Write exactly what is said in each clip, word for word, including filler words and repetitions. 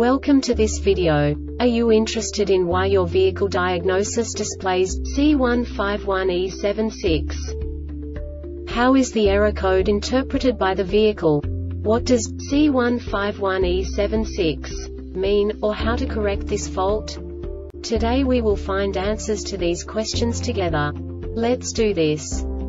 Welcome to this video. Are you interested in why your vehicle diagnosis displays C one five one E seven six? How is the error code interpreted by the vehicle? What does C one five one E seven six mean, or how to correct this fault? Today we will find answers to these questions together. Let's do this.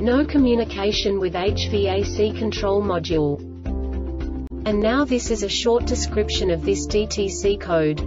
no communication with H V A C control module. And now this is a short description of this D T C code.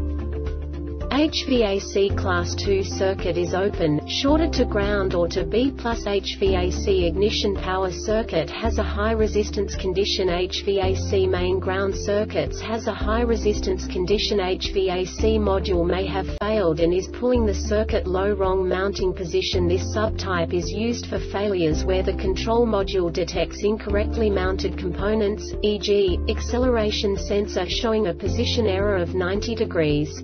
H V A C class two circuit is open, shorted to ground or to B plus. H V A C ignition power circuit has a high resistance condition. H V A C main ground circuits has a high resistance condition. H V A C module may have failed and is pulling the circuit low. Wrong mounting position. This subtype is used for failures where the control module detects incorrectly mounted components, for example, acceleration sensor showing a position error of ninety degrees.